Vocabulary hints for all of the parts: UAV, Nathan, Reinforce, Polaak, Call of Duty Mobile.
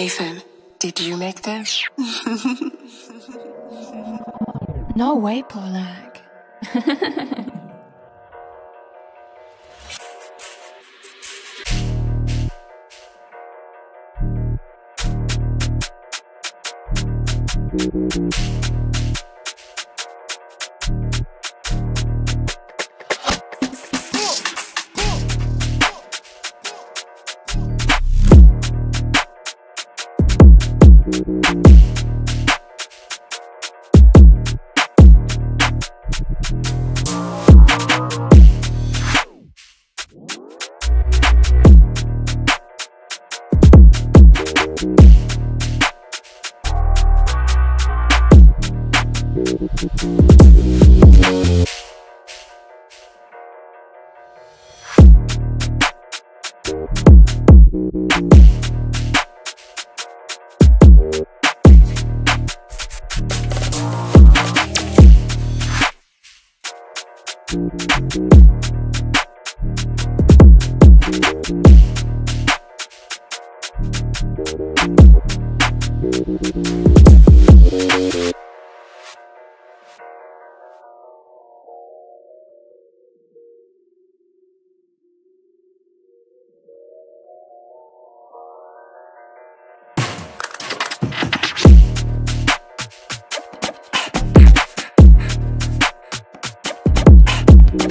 Nathan, did you make this? No way, Polaak.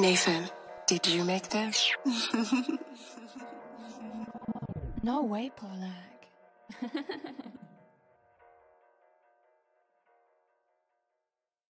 Nathan, did you make this? No way, Polaak.